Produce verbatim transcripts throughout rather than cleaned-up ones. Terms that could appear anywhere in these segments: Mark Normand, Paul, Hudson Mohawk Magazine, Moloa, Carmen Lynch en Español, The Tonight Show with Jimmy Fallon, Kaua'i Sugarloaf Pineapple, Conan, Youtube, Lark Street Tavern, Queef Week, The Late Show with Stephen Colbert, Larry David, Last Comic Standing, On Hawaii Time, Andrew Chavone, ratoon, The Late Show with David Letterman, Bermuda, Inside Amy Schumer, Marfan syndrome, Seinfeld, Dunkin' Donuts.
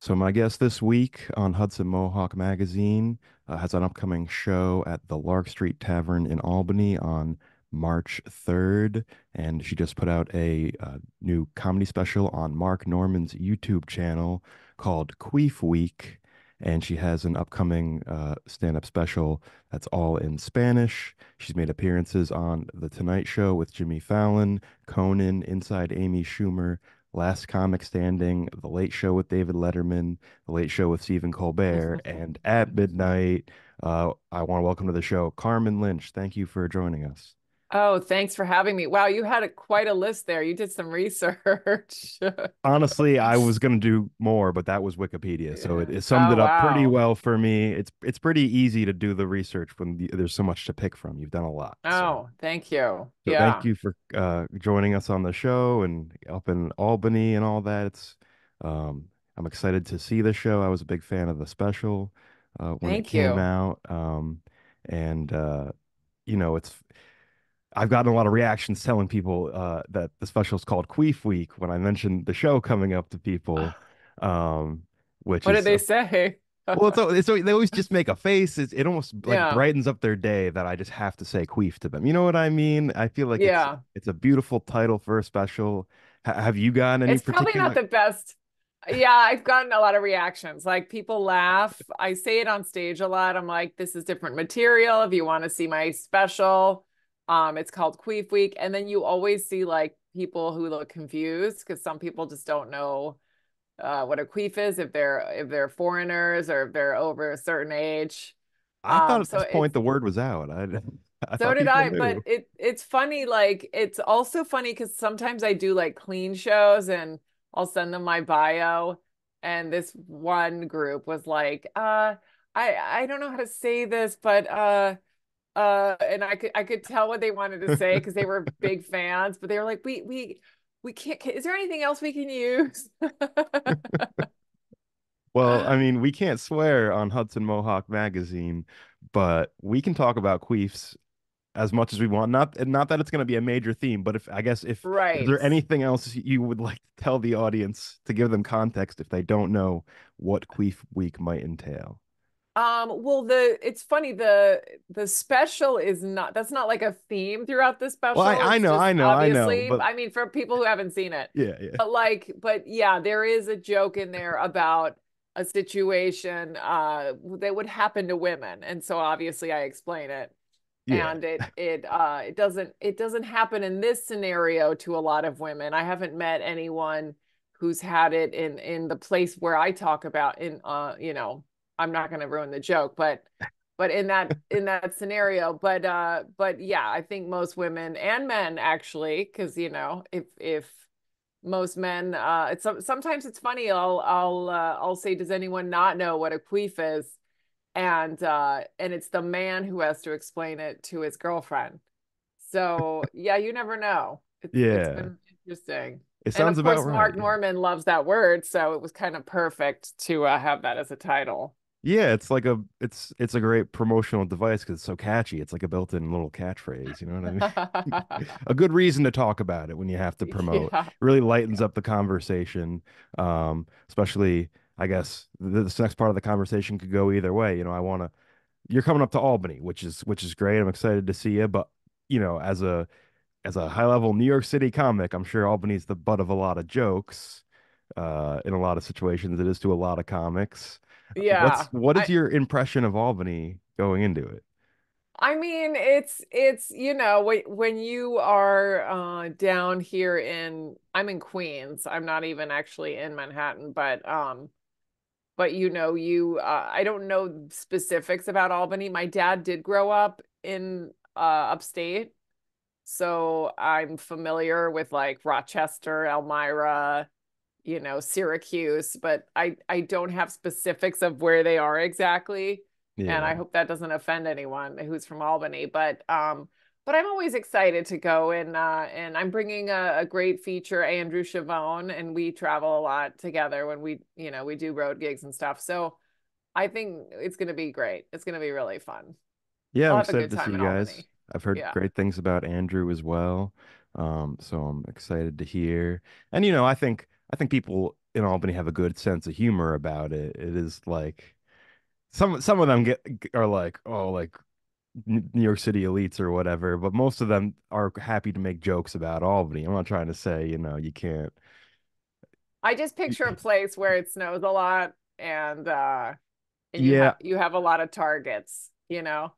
So my guest this week on Hudson Mohawk Magazine uh, has an upcoming show at the Lark Street Tavern in Albany on March third, and she just put out a uh, new comedy special on Mark Normand's YouTube channel called Queef Week, and she has an upcoming uh, stand-up special that's all in Spanish. She's made appearances on The Tonight Show with Jimmy Fallon, Conan, Inside Amy Schumer, Last Comic Standing, The Late Show with David Letterman, The Late Show with Stephen Colbert, and At Midnight. Uh, I want to welcome to the show Carmen Lynch. Thank you for joining us. Oh, thanks for having me. Wow, you had a, quite a list there. You did some research. Honestly, I was going to do more, but that was Wikipedia, so it, it summed oh, it up wow. pretty well for me. It's it's pretty easy to do the research when the, there's so much to pick from. You've done a lot. Oh, so. thank you. So yeah. Thank you for uh, joining us on the show and up in Albany and all that. It's um, I'm excited to see the show. I was a big fan of the special uh, when thank it came you. out, um, and uh, you know it's. I've gotten a lot of reactions telling people uh, that the special is called Queef Week when I mentioned the show coming up to people. Um, which what did they a, say? Well, it's, it's, they always just make a face. It's, it almost like yeah. brightens up their day that I just have to say queef to them. You know what I mean? I feel like yeah. it's, it's a beautiful title for a special. H have you gotten any It's particular... probably not the best. Yeah, I've gotten a lot of reactions. Like, people laugh. I say it on stage a lot. I'm like, this is different material. If you want to see my special... Um, it's called Queef Week. And then you always see like people who look confused because some people just don't know uh, what a queef is if they're if they're foreigners or if they're over a certain age. I um, thought at so this point the word was out. I, I so did I, knew. But it it's funny. Like, it's also funny because sometimes I do like clean shows and I'll send them my bio. And this one group was like, uh, I, I don't know how to say this, but... Uh, Uh, and I could I could tell what they wanted to say because they were big fans, but they were like, we we we can't. Is there anything else we can use? Well, I mean, we can't swear on Hudson Mohawk Magazine, but we can talk about queefs as much as we want. Not not that it's going to be a major theme, but if I guess if right. is there anything else you would like to tell the audience to give them context if they don't know what Queef Week might entail? Um, well, the it's funny, the the special is not, that's not like a theme throughout the special. Well, I, I know, I know, I know. But... I mean, for people who haven't seen it. Yeah, yeah. But like, but yeah, there is a joke in there about a situation uh, that would happen to women. And so obviously I explain it. Yeah. And it it uh, it doesn't it doesn't happen in this scenario to a lot of women. I haven't met anyone who's had it in, in the place where I talk about in, uh, you know, I'm not going to ruin the joke, but, but in that, in that scenario, but, uh, but yeah, I think most women and men actually, cause you know, if, if most men, uh, it's, sometimes it's funny. I'll, I'll, uh, I'll say, does anyone not know what a queef is? And, uh, and it's the man who has to explain it to his girlfriend. So yeah, you never know. It's, yeah. It's been interesting. It sounds and of about course, right. Mark Normand loves that word. So it was kind of perfect to uh, have that as a title. Yeah, it's like a it's it's a great promotional device because it's so catchy. It's like a built-in little catchphrase. You know what I mean? A good reason to talk about it when you have to promote. Yeah. It really lightens yeah. up the conversation, um, especially I guess this next part of the conversation could go either way. You know, I want to. You're coming up to Albany, which is which is great. I'm excited to see you, but you know, as a as a high-level New York City comic, I'm sure Albany's the butt of a lot of jokes. Uh, in a lot of situations, it is to a lot of comics. Yeah. What's, what is I, your impression of Albany going into it? I mean, it's, it's, you know, when you are uh, down here in, I'm in Queens, I'm not even actually in Manhattan, but, um, but you know, you, uh, I don't know specifics about Albany. My dad did grow up in uh, upstate. So I'm familiar with like Rochester, Elmira, you know, Syracuse, but I, I don't have specifics of where they are exactly. Yeah. And I hope that doesn't offend anyone who's from Albany, but, um, but I'm always excited to go and, uh, and I'm bringing a, a great feature, Andrew Chavone, and we travel a lot together when we, you know, we do road gigs and stuff. So I think it's going to be great. It's going to be really fun. Yeah. I'm excited to see you guys. Albany. I've heard yeah. great things about Andrew as well. Um, so I'm excited to hear, and, you know, I think, I think people in Albany have a good sense of humor about it. It is like some some of them get are like, oh, like New York City elites or whatever, but most of them are happy to make jokes about Albany. I'm not trying to say, you know, you can't. I just picture a place where it snows a lot and uh and you yeah ha you have a lot of targets, you know.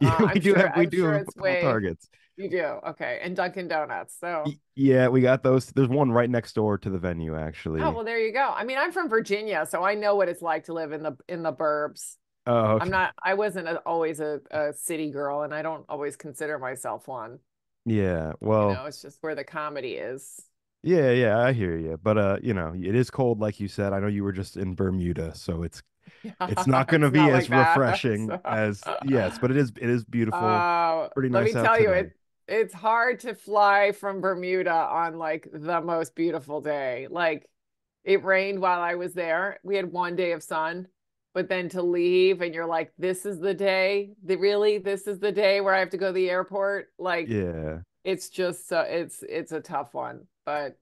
Yeah, uh, we I'm do sure, have, we I'm do sure have way, targets. You do, okay, and Dunkin' Donuts. So yeah, we got those. There's one right next door to the venue, actually. Oh well, there you go. I mean, I'm from Virginia, so I know what it's like to live in the in the burbs. Oh, okay. I'm not. I wasn't a, always a, a city girl, and I don't always consider myself one. Yeah, well, you know, it's just where the comedy is. Yeah, yeah, I hear you. But uh, you know, it is cold, like you said. I know you were just in Bermuda, so it's yeah, it's not going to be as like refreshing so. as yes, but it is it is beautiful. Uh, Pretty nice. Let me out tell today. you it. It's hard to fly from Bermuda on like the most beautiful day. Like it rained while I was there. We had one day of sun, but then to leave and you're like, this is the day the really, this is the day where I have to go to the airport. Like, yeah, it's just, so uh, it's, it's a tough one, but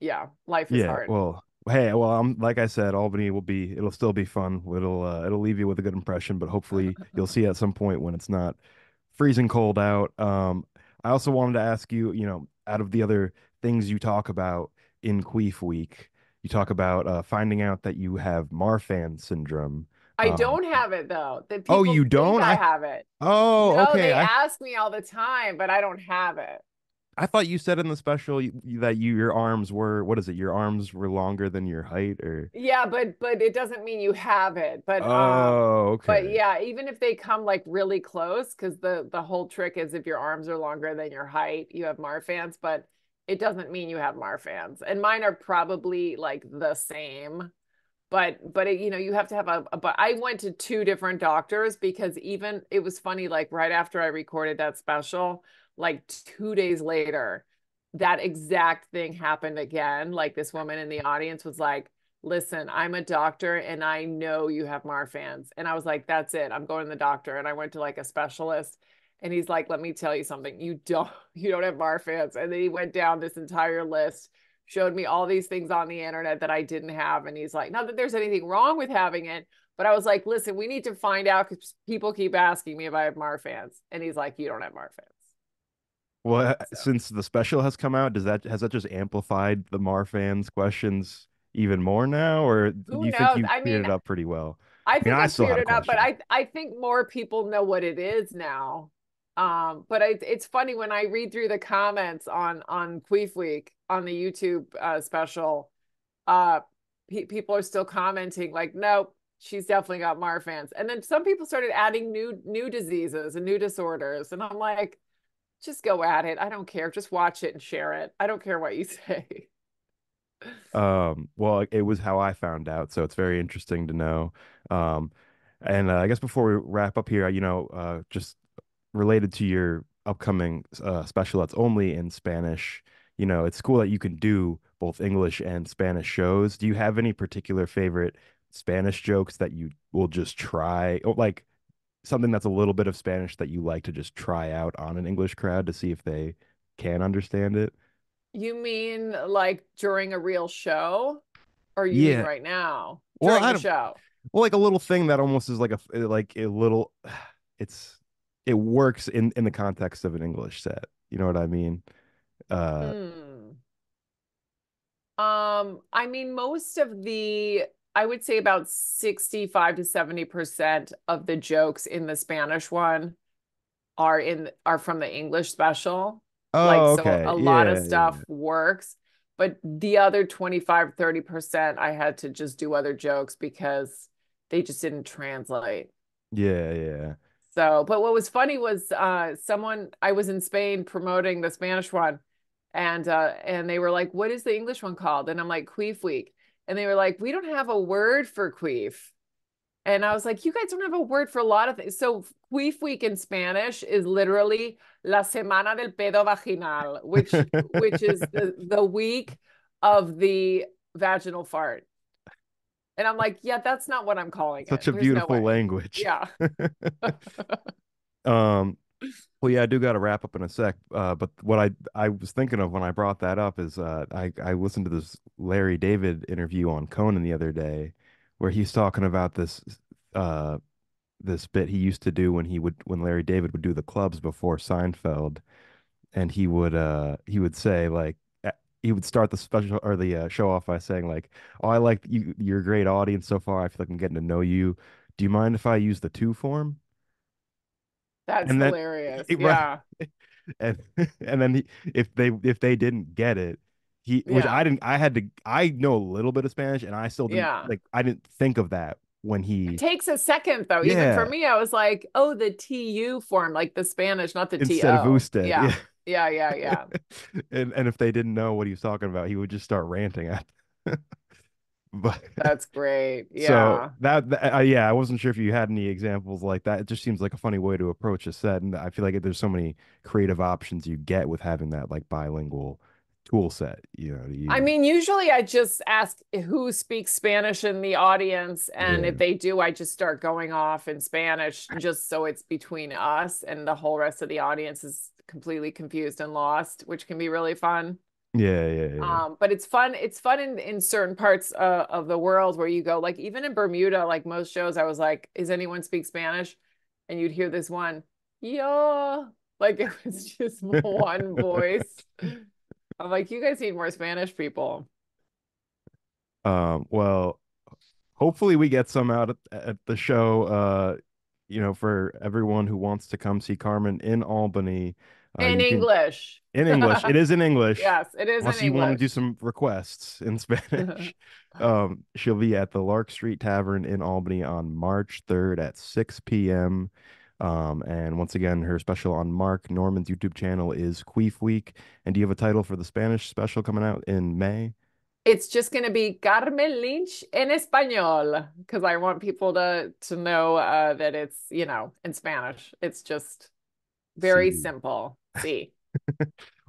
yeah, life is yeah, hard. Well, hey, well, I'm like I said, Albany will be, it'll still be fun. It'll, uh, it'll leave you with a good impression, but hopefully you'll see at some point when it's not freezing cold out. Um, I also wanted to ask you, you know, out of the other things you talk about in Queef Week, you talk about uh, finding out that you have Marfan syndrome. I um, don't have it, though. That people oh, you don't? I, I have it. Oh, no, okay. They I... ask me all the time, but I don't have it. I thought you said in the special that you your arms were, what is it? Your arms were longer than your height, or yeah, but but it doesn't mean you have it. But oh, um, okay. But yeah, even if they come like really close, because the the whole trick is if your arms are longer than your height, you have Marfan's. But it doesn't mean you have Marfan's, and mine are probably like the same. But but it, you know, you have to have a, a. But I went to two different doctors because even it was funny. Like right after I recorded that special, like two days later, that exact thing happened again. Like this woman in the audience was like, listen, I'm a doctor and I know you have Marfan's. And I was like, that's it, I'm going to the doctor. And I went to like a specialist and he's like, let me tell you something. You don't, you don't have Marfan's. And then he went down this entire list, showed me all these things on the internet that I didn't have. And he's like, not that there's anything wrong with having it, but I was like, listen, we need to find out because people keep asking me if I have Marfan's. And he's like, you don't have Marfan's. Well, so. Since the special has come out, does that has that just amplified the Marfan's questions even more now, or do you Who knows? think you I cleared mean, it up pretty well? I, I think mean, I, I cleared it up, but I I think more people know what it is now. Um, but I, it's funny when I read through the comments on on Queef Week on the YouTube uh, special, uh, pe people are still commenting like, nope, she's definitely got Marfan's, and then some people started adding new new diseases and new disorders, and I'm like, just go at it. I don't care. Just watch it and share it. I don't care what you say. Um, well, it was how I found out, so it's very interesting to know. Um, and uh, I guess before we wrap up here, you know, uh, just related to your upcoming uh, special that's only in Spanish, you know, it's cool that you can do both English and Spanish shows. Do you have any particular favorite Spanish jokes that you will just try? Or, like, something that's a little bit of Spanish that you like to just try out on an English crowd to see if they can understand it? You mean like during a real show, or you yeah. mean right now during well, the show? Well, like a little thing that almost is like a like a little. It's it works in in the context of an English set. You know what I mean? Uh, hmm. Um, I mean, most of the. I would say about sixty-five to seventy percent of the jokes in the Spanish one are in are from the English special. Oh, like, okay. So a lot yeah, of stuff yeah. works, but the other twenty-five, thirty percent, I had to just do other jokes because they just didn't translate. Yeah. Yeah. So, but what was funny was uh, someone, I was in Spain promoting the Spanish one and, uh, and they were like, what is the English one called? And I'm like, Queef Week. And they were like, we don't have a word for queef. And I was like, you guys don't have a word for a lot of things. So Queef Week in Spanish is literally La Semana del Pedo Vaginal, which which is the, the week of the vaginal fart. And I'm like, yeah, that's not what I'm calling Such it. Such a There's beautiful no language. Yeah. um, Well, yeah, I do got to wrap up in a sec. Uh, but what I I was thinking of when I brought that up is uh, I, I listened to this Larry David interview on Conan the other day where he's talking about this uh, this bit he used to do when he would when Larry David would do the clubs before Seinfeld. And he would uh, he would say, like, he would start the special or the uh, show off by saying, like, oh, I like you, you're a great audience so far. I feel like I'm getting to know you. Do you mind if I use the two form? That's and hilarious. That, yeah. Right, and and then he, if they if they didn't get it, he yeah. which I didn't I had to I know a little bit of Spanish and I still didn't yeah. like I didn't think of that when he it takes a second though. Yeah. Even for me, I was like, oh, the T U form, like the Spanish, not the T O. Instead of usted. Yeah. yeah. Yeah, yeah, yeah. and and if they didn't know what he was talking about, he would just start ranting at them. But that's great. Yeah. So that, that uh, yeah, I wasn't sure if you had any examples like that. It just seems like a funny way to approach a set, and I feel like there's so many creative options you get with having that like bilingual tool set. You know, you, I mean, usually I just ask who speaks Spanish in the audience, and yeah. if they do, I just start going off in Spanish just so it's between us, and the whole rest of the audience is completely confused and lost, which can be really fun. Yeah, yeah, yeah. Um, but it's fun. It's fun in, in certain parts uh, of the world where you go, like even in Bermuda, like most shows, I was like, is anyone speak Spanish? And you'd hear this one, yo, like it was just one voice. I'm like, you guys need more Spanish people. Um, well, hopefully we get some out at, at the show, uh, you know, for everyone who wants to come see Carmen in Albany. Uh, in English. Can, in English. It is in English. Yes, it is Unless in English. Unless you want to do some requests in Spanish. um, she'll be at the Lark Street Tavern in Albany on March third at six p m Um, and once again, her special on Mark Normand's YouTube channel is Queef Week. And do you have a title for the Spanish special coming out in May? It's just going to be Carmen Lynch en Español, because I want people to, to know uh, that it's, you know, in Spanish. It's just... Very See. simple. See.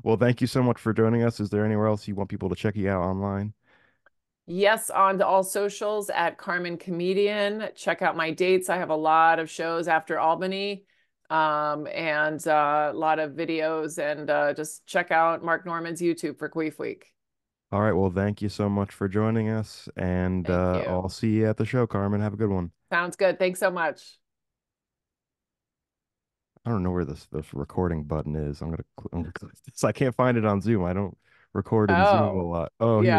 Well, thank you so much for joining us. Is there anywhere else you want people to check you out online? Yes, on all socials at Carmen Comedian. Check out my dates. I have a lot of shows after Albany um, and uh, a lot of videos. And uh, just check out Mark Normand's YouTube for Queef Week. All right. Well, thank you so much for joining us. And uh, I'll see you at the show, Carmen. Have a good one. Sounds good. Thanks so much. I don't know where this this recording button is. I'm gonna, I'm gonna click this. I can't find it on Zoom. I don't record in oh. Zoom a lot. Oh yeah.